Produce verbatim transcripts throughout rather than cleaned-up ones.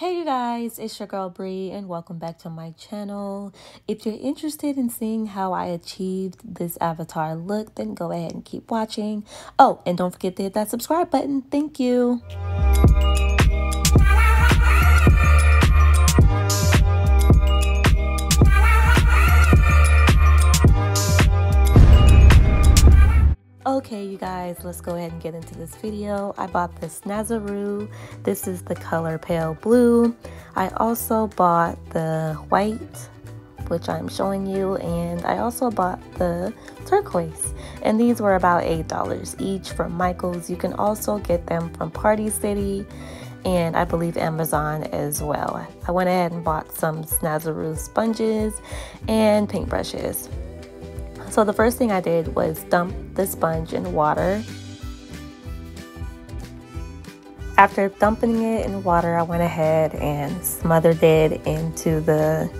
Hey you guys, it's your girl Bree and welcome back to my channel. If you're interested in seeing how I achieved this avatar look, then go ahead and keep watching. Oh, and don't forget to hit that subscribe button. Thank you. Okay you guys, let's go ahead and get into this video. I bought this Snazaroo. This is the color pale blue. I also bought the white, which I'm showing you, and I also bought the turquoise. And these were about eight dollars each from Michaels. You can also get them from Party City and I believe Amazon as well. I went ahead and bought some Snazaroo sponges and paintbrushes. So the first thing I did was dump the sponge in water. After dumping it in water, I went ahead and smothered it into the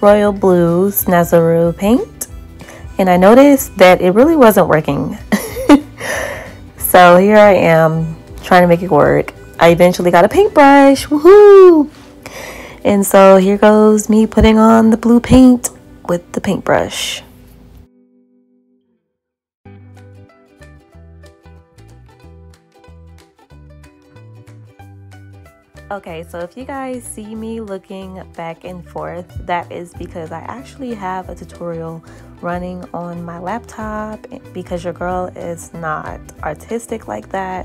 royal blue Snazaroo paint. And I noticed that it really wasn't working. So here I am trying to make it work. I eventually got a paintbrush, woohoo! And so here goes me putting on the blue paint with the paintbrush. Okay, so if you guys see me looking back and forth, that is because I actually have a tutorial running on my laptop because your girl is not artistic like that.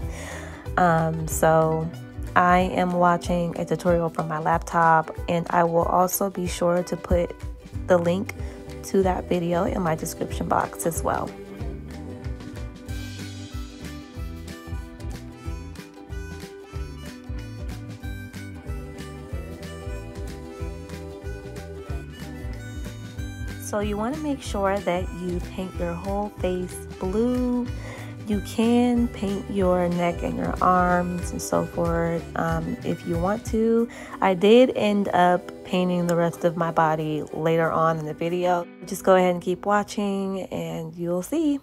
Um, so I am watching a tutorial from my laptop and I will also be sure to put the link to that video in my description box as well. So you want to make sure that you paint your whole face blue. You can paint your neck and your arms and so forth um, if you want to. I did end up painting the rest of my body later on in the video. Just go ahead and keep watching and you'll see.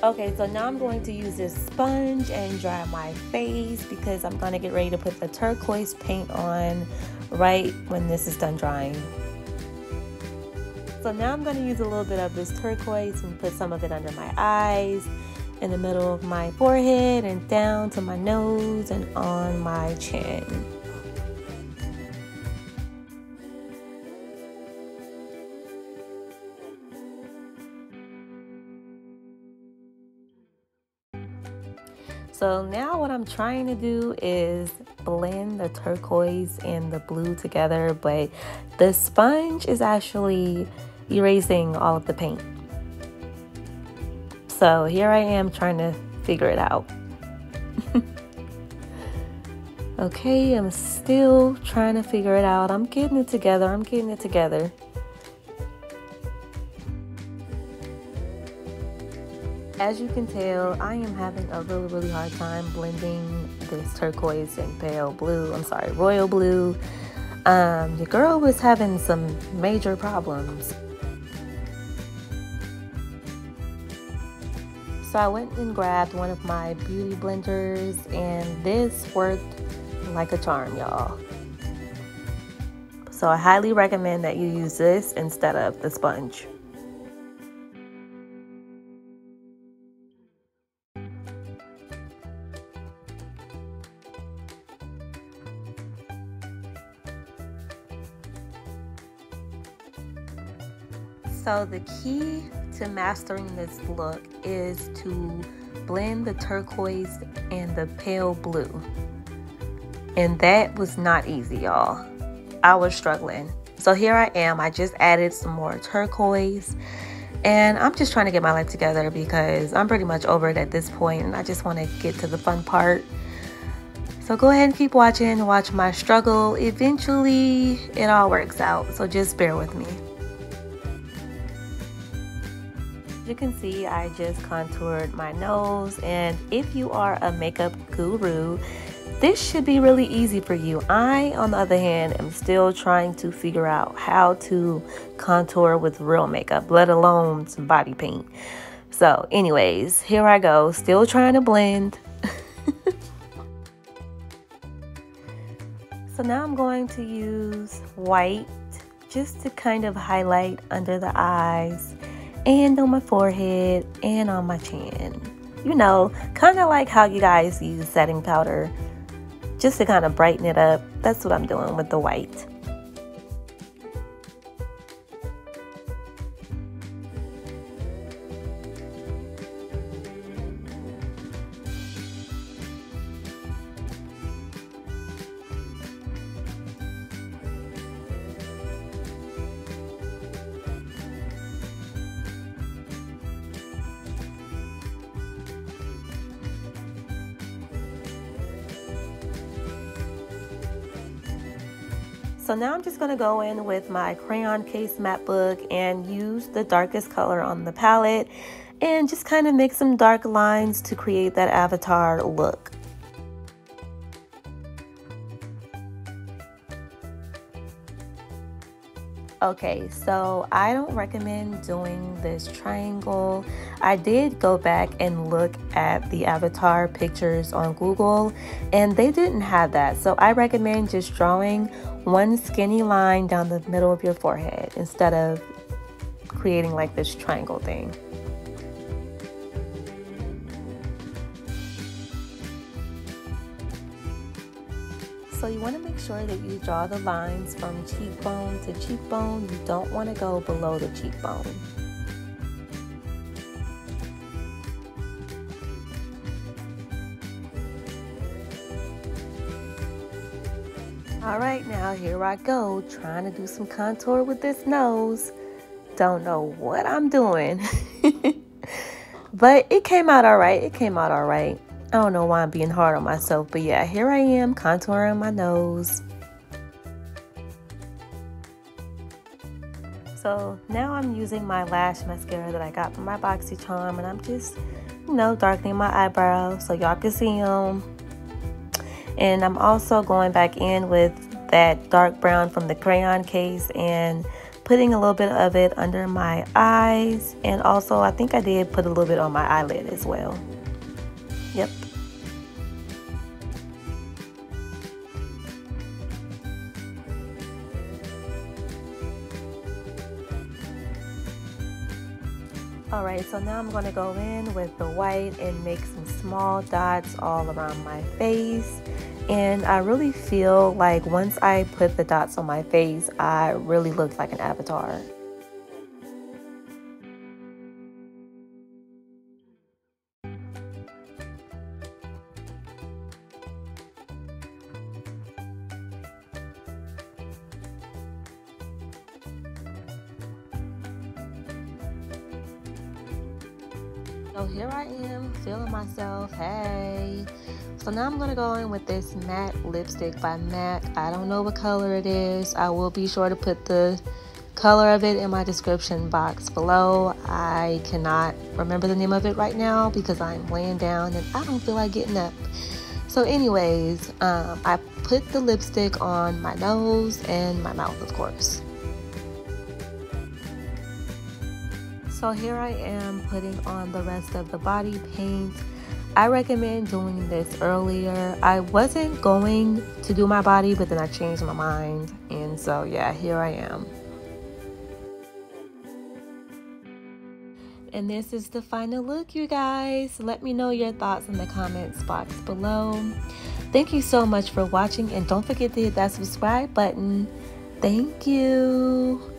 Okay, so now I'm going to use this sponge and dry my face because I'm going to get ready to put the turquoise paint on right when this is done drying. So now I'm going to use a little bit of this turquoise and put some of it under my eyes, in the middle of my forehead, and down to my nose and on my chin. So now what I'm trying to do is blend the turquoise and the blue together, but the sponge is actually erasing all of the paint. So here I am trying to figure it out. Okay, I'm still trying to figure it out. I'm getting it together. I'm getting it together. As you can tell, I am having a really, really hard time blending this turquoise and pale blue. I'm sorry, royal blue. Um, your girl was having some major problems. So I went and grabbed one of my beauty blenders and this worked like a charm, y'all. So I highly recommend that you use this instead of the sponge. So the key to mastering this look is to blend the turquoise and the pale blue. And that was not easy, y'all. I was struggling. So here I am. I just added some more turquoise. And I'm just trying to get my life together because I'm pretty much over it at this point. And I just want to get to the fun part. So go ahead and keep watching, watch my struggle. Eventually, it all works out, so just bear with me. As you can see, I just contoured my nose, and if you are a makeup guru, this should be really easy for you. I, on the other hand, am still trying to figure out how to contour with real makeup, let alone some body paint. So anyways, here I go, still trying to blend. So now I'm going to use white just to kind of highlight under the eyes and on my forehead and on my chin. You know, kind of like how you guys use setting powder just to kind of brighten it up. That's what I'm doing with the white. So now I'm just going to go in with my crayon case matte book and use the darkest color on the palette and just kind of make some dark lines to create that avatar look. Okay, so I don't recommend doing this triangle. I did go back and look at the avatar pictures on Google and they didn't have that. So I recommend just drawing one skinny line down the middle of your forehead instead of creating like this triangle thing. So you want to make sure that you draw the lines from cheekbone to cheekbone. You don't want to go below the cheekbone. All right, now here I go, trying to do some contour with this nose. Don't know what I'm doing, but it came out all right. It came out all right. I don't know why I'm being hard on myself, but yeah, here I am contouring my nose. So now I'm using my lash mascara that I got from my BoxyCharm, and I'm just, you know, darkening my eyebrows so y'all can see them. And I'm also going back in with that dark brown from the crayon case and putting a little bit of it under my eyes. And also, I think I did put a little bit on my eyelid as well. Yep. All right, so now I'm going to go in with the white and make some small dots all around my face. And I really feel like once I put the dots on my face, I really looked like an avatar. So here I am, feeling myself, hey. So now I'm gonna go in with this matte lipstick by MAC. I don't know what color it is. I will be sure to put the color of it in my description box below. I cannot remember the name of it right now because I'm laying down and I don't feel like getting up. So anyways, um, I put the lipstick on my nose and my mouth, of course. So here I am putting on the rest of the body paint. I recommend doing this earlier. I wasn't going to do my body, but then I changed my mind. And so yeah, here I am. And this is the final look, you guys. Let me know your thoughts in the comments box below. Thank you so much for watching and don't forget to hit that subscribe button. Thank you.